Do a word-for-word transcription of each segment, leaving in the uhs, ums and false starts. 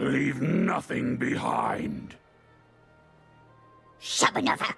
Leave nothing behind. Shabanova!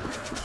You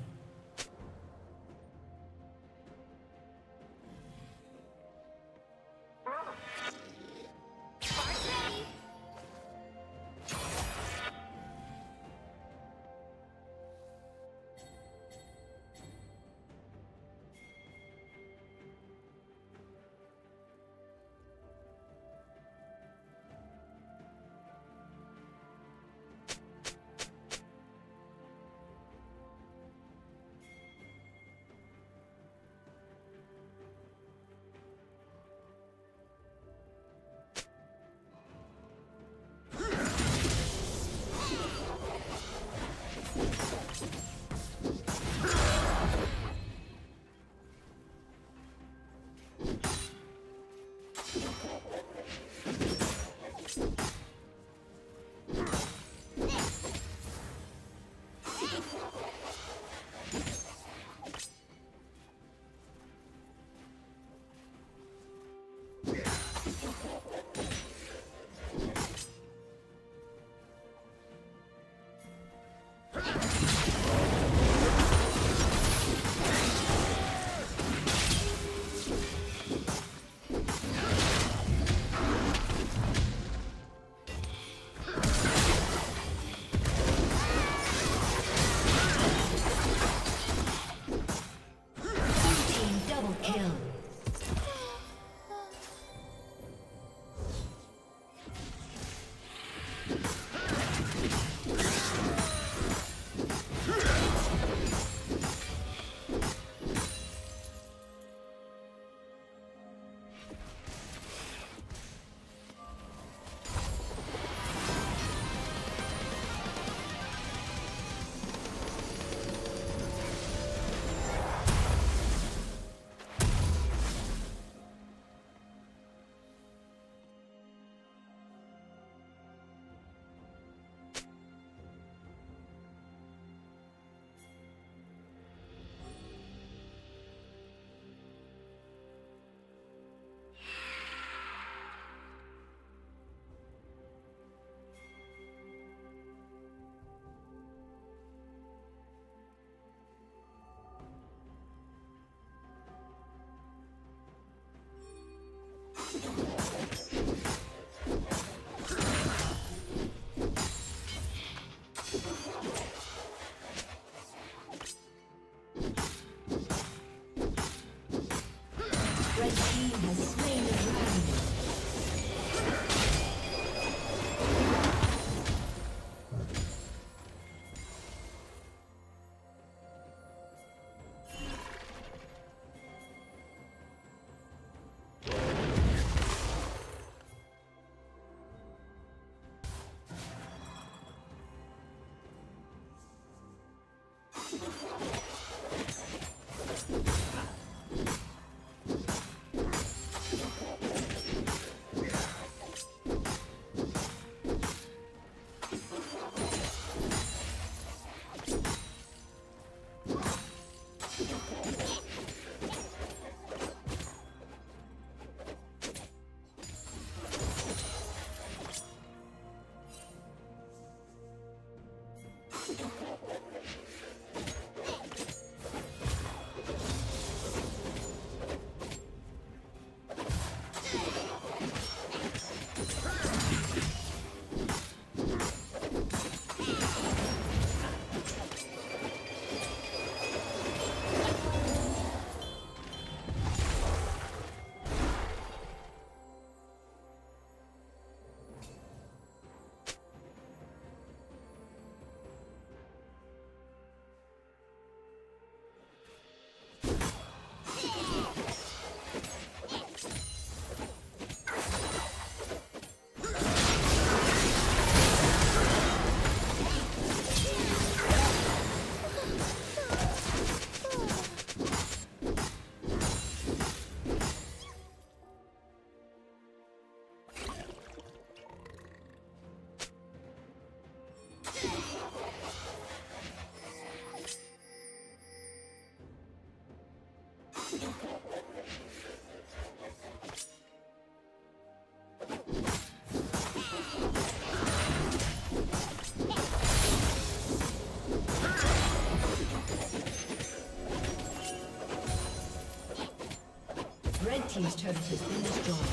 team's turret has been destroyed.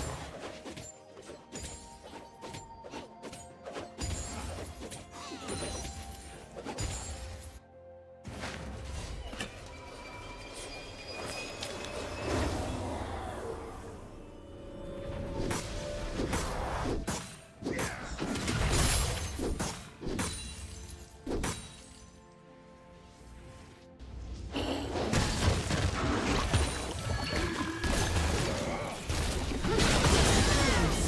Team's turret has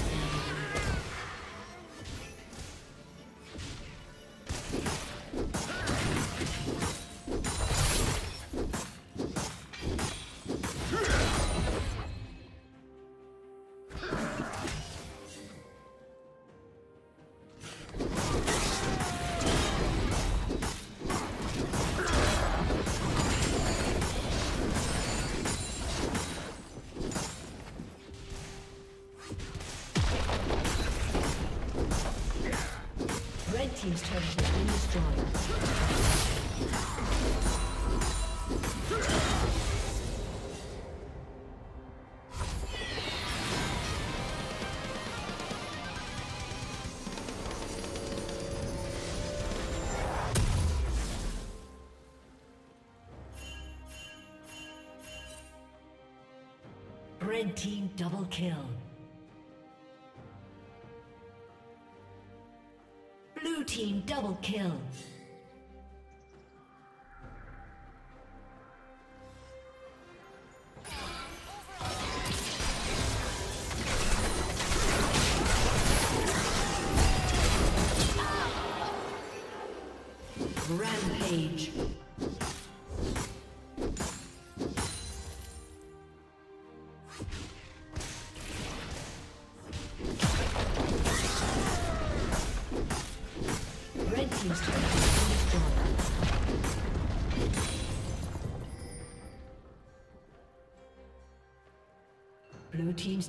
been destroyed. Red team double kill. Team double kill. Rampage. Blue team's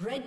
Red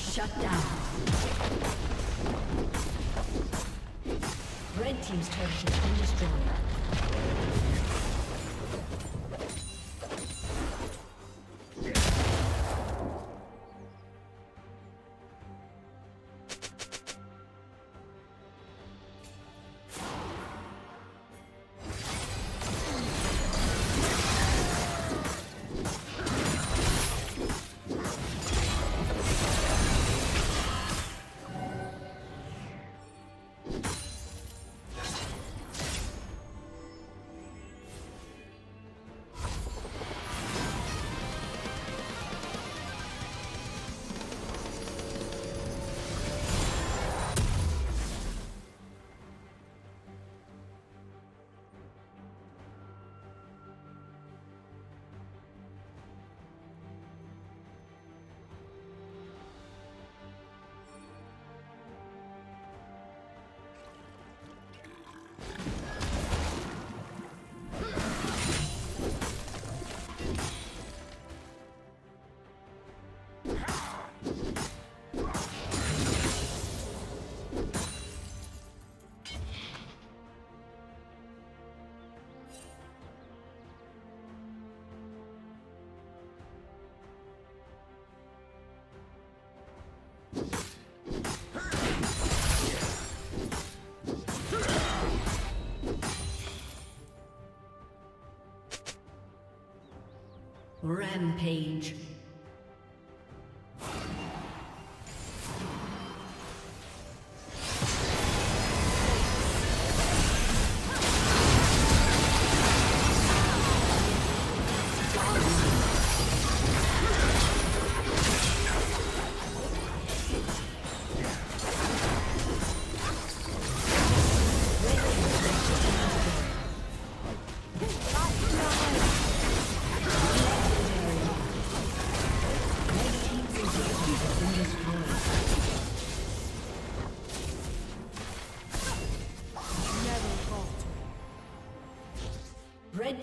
Shut down. Red team's turret has been destroyed. Rampage. Red